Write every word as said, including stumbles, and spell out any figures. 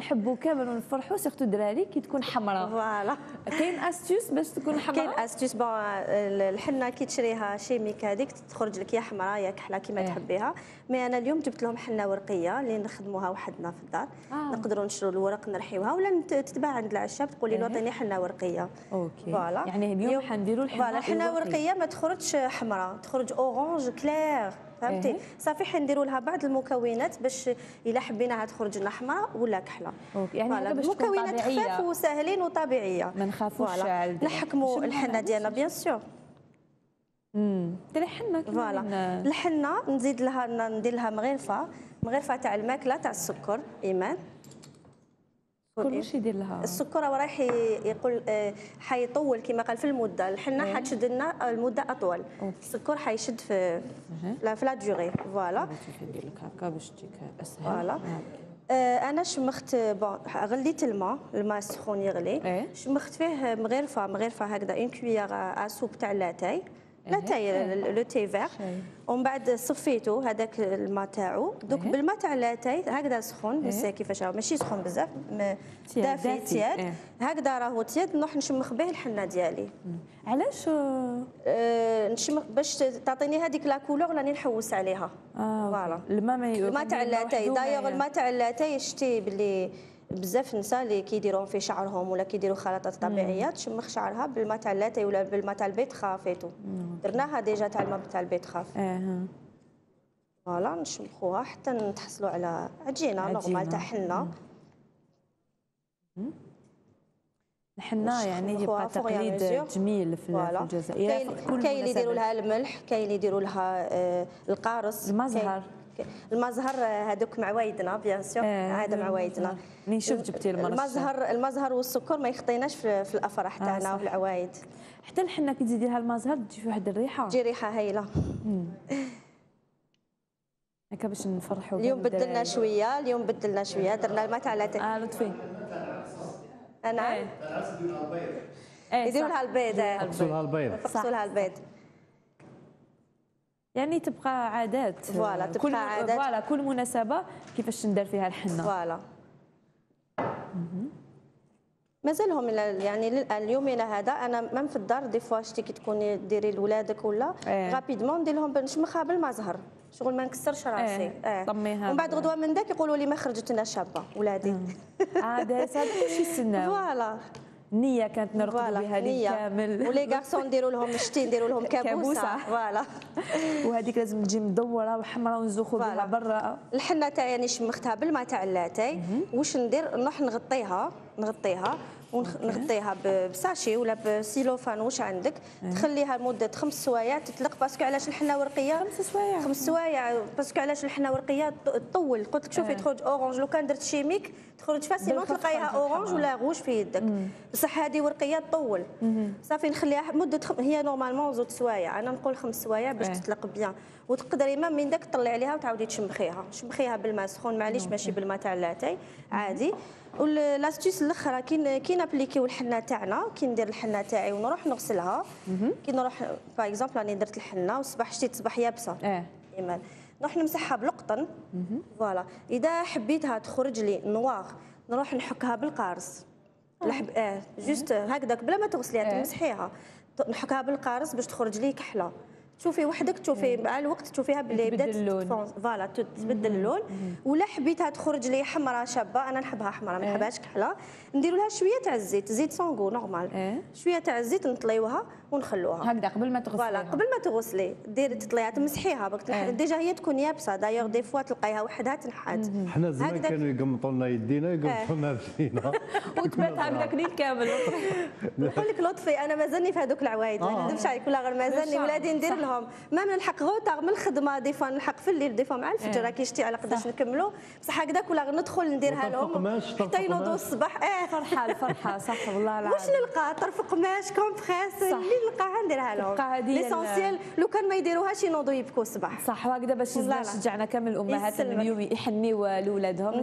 نحبوا كامل ونفرحوا سيرتو الدراري كي تكون حمراء. فوالا كاين استيوس باش تكون حمراء. كاين استيوس بون الحنه كي تشريها شيميك هذيك تخرج لك يا حمراء يا كحله كيما إيه. تحبيها. مي انا اليوم جبت لهم حنه ورقيه اللي نخدموها وحدنا في الدار. آه. نقدروا نشرو الورق نرحيوها ولا تتباع عند العشاب تقولي له عطيني حنه ورقيه. اوكي فوالا يعني اليوم حنديروا الحنه. فوالا الحنه ورقيه ما تخرجش حمراء، تخرج اورانج كلير. فهمتي صافي حنديروا لها بعض المكونات باش الا حبيناها تخرج لنا حمراء ولا كحله. يعني مكونات خفاف وساهلين وطبيعيه ما نخافوش نحكموا الحنه ديالنا بيان سور. امم تري حنه فوالا الحنه نزيد لها ندير لها مغرفه مغرفه تاع الماكله تاع السكر. ايمان كلشي يدير لها السكر رايح يقول حيطول كما قال في المده. الحنه حتشد لنا المده اطول. أوكي. السكر حيشد في لا في لا ديغي. فوالا ندير لك هكا باش تجيك اسهل. فوالا انا شمخت بون غليت الماء الماء السخون يغلي. أيه. شمخت فيه مغرفه مغرفه هكذا اون كويير اسوب تاع لاتاي. لا تاي لو تي فير ومن بعد صفيته هذاك الماء تاعو دوك بالماء تاع لاتاي هكذا سخون بس كيفاش راه ماشي سخون بزاف دافي تياد هكذا راهو تياد نروح نشمخ به الحنه ديالي. علاش نشمخ؟ باش تعطيني هذيك لا كولور راني نحوس عليها. فوالا الماء تاع لاتاي دايوغ الماء تاع لاتاي شتي باللي بزاف نساء اللي كيديروهم في شعرهم ولا كيديروا خلطات طبيعيه تشمخ شعرها بالماء تاع اللاتاي ولا بالماء تاع البيت خافيتو. درناها ديجا تاع الماء تاع البيت خاف. اها فوالا نشمخوها حتى نتحصلوا على عجينه نورمال تاع حنه. الحنه يعني يبقى تقليد جميل في الجزائر. كاين اللي يديروا لها الملح، كاين اللي يديروا لها القارص المزهر. المزهر هذوك مع وايدنا بيان سور. آه عاده مع وايدنا ملي شفت جبتي المزهر المزهر والسكر ما يخطيناش في, في الافراح تاعنا. آه وفي العوايد حتى الحنه كي تزيدي لها المزهر تجي واحد الريحه تجي ريحه هايله. هكا باش نفرحوا اليوم بدلنا شويه اليوم بدلنا شويه درنا الماء تاع لاتاي. اه لطفي انا يديروا لها البيض يقصوا لها البيض يقصوا لها البيض يعني تبقى عادات. فوالا تبقى كل عادات. فوالا كل مناسبه كيفاش ندير فيها الحنه. فوالا مازالهم يعني للان اليومين هذا انا مام في الدار دي فوا شتي كي تكوني ديري لولادك ولا ايه. غابيدمون ندير لهم نشمخها بالمزهر شغل ما نكسرش راسي. ايه. طميها ومن بعد غدوه من داك يقولوا لي ما خرجت لنا شابه ولادي. عاد هذا كلشي يستناو. فوالا النية كانت نرقد بها ليل كامل ولي كارسون نديروا لهم شتي نديروا لهم كابوسه. فوالا وهذيك لازم تجي مدوره وحمراء ونزوخوا بها برا. الحنه تاعي يعني شمختها بالماء تاع اللاتاي. واش ندير؟ نروح نغطيها نغطيها ونغطيها بساشي ولا بسيلوفان واش عندك. تخليها لمده خمس سوايع تطلق باسكو علاش الحنه ورقيه خمس سوايع خمس سوايع باسكو علاش الحنه ورقيه تطول. قلت لك شوفي تخرج اورانج لو كان درت شيميك تخرج فاسيلمون تلقايها اورانج ولا غوج في يدك بصح هذه ورقيه تطول. صافي نخليها مده خم... هي نورمالمون زوج سوايع انا نقول خمس سوايع باش تطلق بيان وتقدري ما من داك تطلعي عليها وتعاودي تشمخيها شمخيها بالماء سخون معليش ماشي بالماء تاع اللاتاي عادي. واللاستيس الاخرى كي كي نابليكيو الحنه تاعنا كي ندير الحنه تاعي ونروح نغسلها كي نروح باغ اكزومبل راني درت الحنه والصباح شتي تصبح يابسه. اه ايمان نروح نمسحها بلقطن. فوالا اذا حبيتها تخرج لي نواغ نروح نحكها بالقارص. لحب اه جوست هكذاك بلا ما تغسليها تمسحيها نحكها بالقارص باش تخرج لي كحله. تشوفي وحدك تشوفي مع الوقت تشوفيها بلي بدات فوالا تبدل اللون. ولا حبيتها تخرج لي حمراء شابه انا نحبها حمراء ما نحبهاش كحله نديروا لها شويه تاع الزيت زيت سانغو نورمال شويه تاع الزيت نطليوها ونخلوها هكذا قبل ما تغسليها. فوالا قبل ما تغسلي ديري تطليها تمسحيها ديجا هي تكون يابسه دايوغ دي فوا تلقايها وحدها تنحات. حنا زمان كانوا يقمطوا لنا يدينا يقمطوا لنا رجلينا وتبات هكذاك ليل كامل. نقول لك لطفي انا مازالني في هذوك العوايد ما نكذبش عليك ولا غير مازالني ولادي ندير لهم ما من الحق غوطاغ من الخدمه دي فوا نلحق في الليل دي فوا مع الفجر راكي شتي على قداش نكملوا بصح هكذاك ولا غير ندخل نديرها لهم حتى ينوضوا الصباح. اه فرحه الفرحه صح والله العظيم واش نلقى طرف قماش كومبريس اللي نلقاها نديرها لهم ليسونسيال لو كان ما يديروهاش ينوضوا يبكوا الصباح. صح وهكذا باش نشجعنا كامل الامهات اليوم يحنيوا لولادهم.